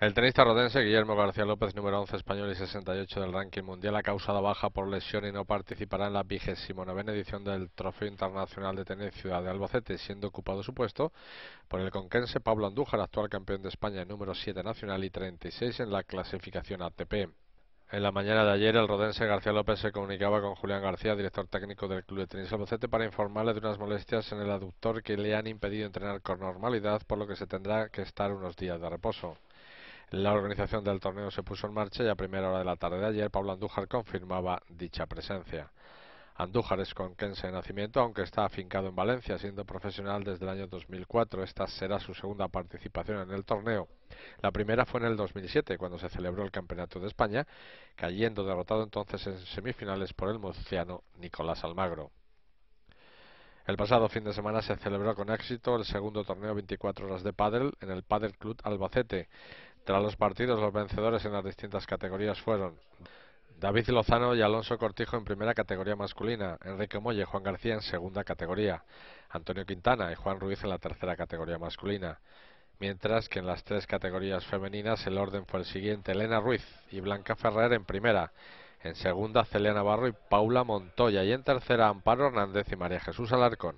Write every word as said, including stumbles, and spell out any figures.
El tenista rodense Guillermo García López, número once español y sesenta y ocho del ranking mundial, ha causado baja por lesión y no participará en la vigésimo novena edición del Trofeo Internacional de Tenis Ciudad de Albacete, siendo ocupado su puesto por el conquense Pablo Andújar, actual campeón de España y número siete nacional y treinta y seis en la clasificación A T P. En la mañana de ayer, el rodense García López se comunicaba con Julián García, director técnico del Club de Tenis Albacete, para informarle de unas molestias en el aductor que le han impedido entrenar con normalidad, por lo que se tendrá que estar unos días de reposo. La organización del torneo se puso en marcha y a primera hora de la tarde de ayer, Pablo Andújar confirmaba dicha presencia. Andújar es conquense de nacimiento, aunque está afincado en Valencia, siendo profesional desde el año dos mil cuatro. Esta será su segunda participación en el torneo. La primera fue en el dos mil siete, cuando se celebró el Campeonato de España, cayendo derrotado entonces en semifinales por el murciano Nicolás Almagro. El pasado fin de semana se celebró con éxito el segundo torneo veinticuatro horas de pádel en el Pádel Club Albacete. Tras los partidos, los vencedores en las distintas categorías fueron David Lozano y Alonso Cortijo en primera categoría masculina, Enrique Molle y Juan García en segunda categoría, Antonio Quintana y Juan Ruiz en la tercera categoría masculina. Mientras que en las tres categorías femeninas el orden fue el siguiente: Elena Ruiz y Blanca Ferrer en primera, en segunda Celia Navarro y Paula Montoya, y en tercera Amparo Hernández y María Jesús Alarcón.